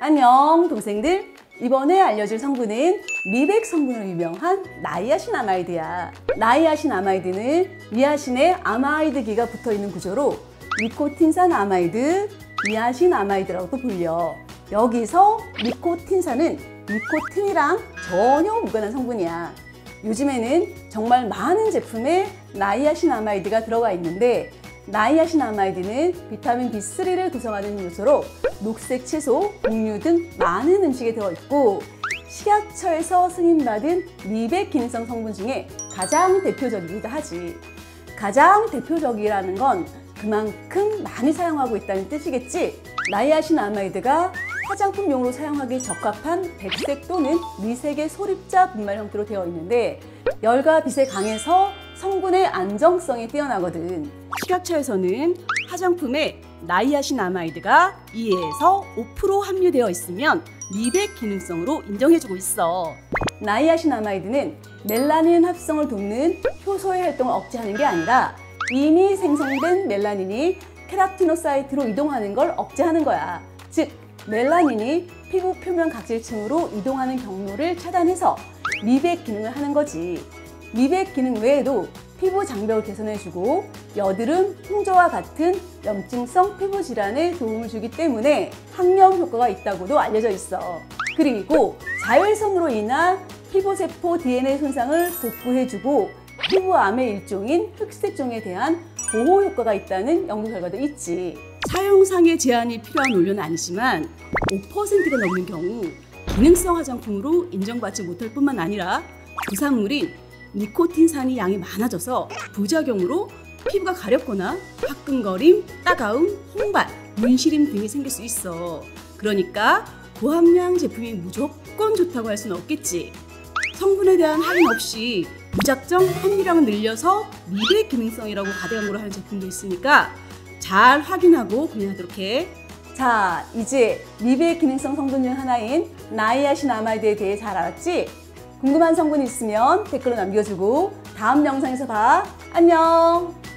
안녕 동생들, 이번에 알려줄 성분은 미백 성분으로 유명한 나이아신 아마이드야. 나이아신 아마이드는 니아신에 아마이드기가 붙어있는 구조로 니코틴산 아마이드, 니아신 아마이드라고도 불려. 여기서 니코틴산은 니코틴이랑 전혀 무관한 성분이야. 요즘에는 정말 많은 제품에 나이아신 아마이드가 들어가 있는데, 나이아신 아마이드는 비타민 B3를 구성하는 요소로 녹색 채소, 곡류 등 많은 음식에 들어있고, 식약처에서 승인받은 미백 기능성 성분 중에 가장 대표적이기도 하지. 가장 대표적이라는 건 그만큼 많이 사용하고 있다는 뜻이겠지? 나이아신 아마이드가 화장품용으로 사용하기 적합한 백색 또는 미색의 소립자 분말 형태로 되어 있는데, 열과 빛에 강해서 성분의 안정성이 뛰어나거든. 식약처에서는 화장품에 나이아신 아마이드가 2에서 5% 함유되어 있으면 미백 기능성으로 인정해주고 있어. 나이아신 아마이드는 멜라닌 합성을 돕는 효소의 활동을 억제하는 게 아니라 이미 생성된 멜라닌이 케라티노사이트로 이동하는 걸 억제하는 거야. 즉, 멜라닌이 피부 표면 각질층으로 이동하는 경로를 차단해서 미백 기능을 하는 거지. 미백 기능 외에도 피부 장벽을 개선해주고 여드름, 홍조와 같은 염증성 피부 질환에 도움을 주기 때문에 항염 효과가 있다고도 알려져 있어. 그리고 자외선으로 인한 피부세포 DNA 손상을 복구해주고 피부암의 일종인 흑색종에 대한 보호 효과가 있다는 연구 결과도 있지. 사용상의 제한이 필요한 원료는 아니지만 5%가 넘는 경우 기능성 화장품으로 인정받지 못할 뿐만 아니라 부산물인 니코틴산이 양이 많아져서 부작용으로 피부가 가렵거나 화끈거림, 따가움, 홍발, 문시림 등이 생길 수 있어. 그러니까 고함량 제품이 무조건 좋다고 할 수는 없겠지. 성분에 대한 할인 없이 무작정 함유량을 늘려서 미백 기능성이라고 가대광고를 하는 제품도 있으니까 잘 확인하고 구매하도록 해. 자, 이제 미백 기능성 성분 중 하나인 나이아신 아마이드에 대해 잘 알았지? 궁금한 성분이 있으면 댓글로 남겨주고 다음 영상에서 봐. 안녕!